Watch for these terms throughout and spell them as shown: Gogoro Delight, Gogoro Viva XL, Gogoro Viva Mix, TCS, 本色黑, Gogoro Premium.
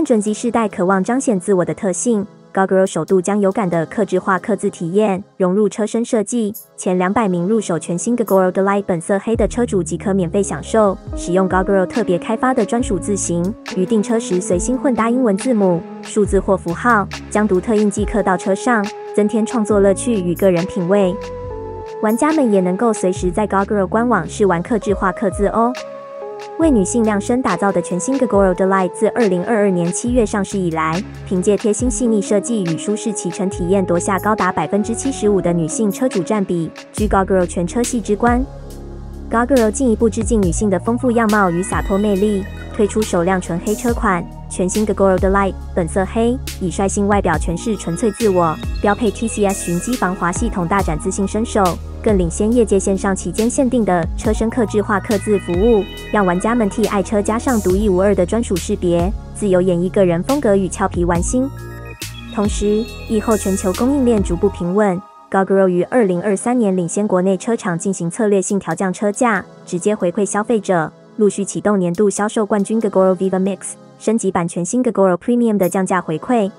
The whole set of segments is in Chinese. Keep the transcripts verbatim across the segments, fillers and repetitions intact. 看准Z世代渴望彰显自我的特性， Gogoro 首度将有感的客制化客字体验融入车身设计。前两百名入手全新 Gogoro Delight 本色黑的车主即可免费享受使用 Gogoro 特别开发的专属字型，于订车时随心混搭英文字母、数字或符号，将独特印记刻到车上，增添创作乐趣与个人品味。玩家们也能够随时在 Gogoro 官网试玩客制化客字哦。 为女性量身打造的全新 Gogoro Delight 自二零二二年七月上市以来，凭借贴心细腻设计与舒适骑乘体验，夺下高达 百分之七十五 的女性车主占比，居 Gogoro 全车系之冠。Gogoro 进一步致敬女性的丰富样貌与洒脱魅力，推出首辆纯黑车款。全新 Gogoro Delight 本色黑，以率性外表诠释纯粹自我，标配 T C S 循迹防滑系统，大展自信身手。 更领先业界线上期间限定的车身客制化客字服务，让玩家们替爱车加上独一无二的专属识别，自由演绎个人风格与俏皮玩心。同时，疫后全球供应链逐步平稳 ，Gogoro 于二零二三年领先国内车厂进行策略性调降车价，直接回馈消费者，陆续启动年度销售冠军 Gogoro Viva Mix 升级版全新 Gogoro Premium 的降价回馈。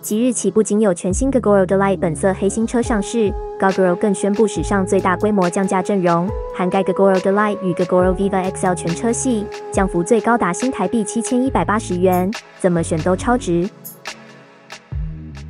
即日起，不仅有全新 Gogoro Delight 本色黑新车上市 ，Gogoro 更宣布史上最大规模降价阵容，涵盖 Gogoro Delight 与 Gogoro Viva X L 全车系，降幅最高达新台币 七千一百八十元，怎么选都超值。